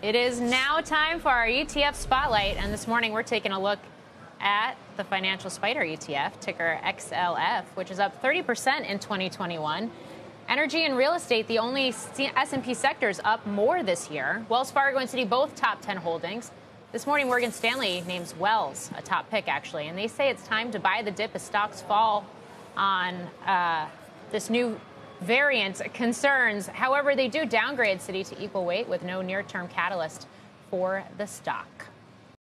It is now time for our ETF spotlight, and this morning we're taking a look at the Financial Spdr ETF, ticker XLF, which is up 30% in 2021. Energy and real estate, the only S&P sectors up more this year. Wells Fargo and Citi both top 10 holdings. This morning, Morgan Stanley names Wells a top pick, actually, and they say it's time to buy the dip as stocks fall on this new variant concerns. However, they do downgrade Citi to equal weight with no near-term catalyst for the stock.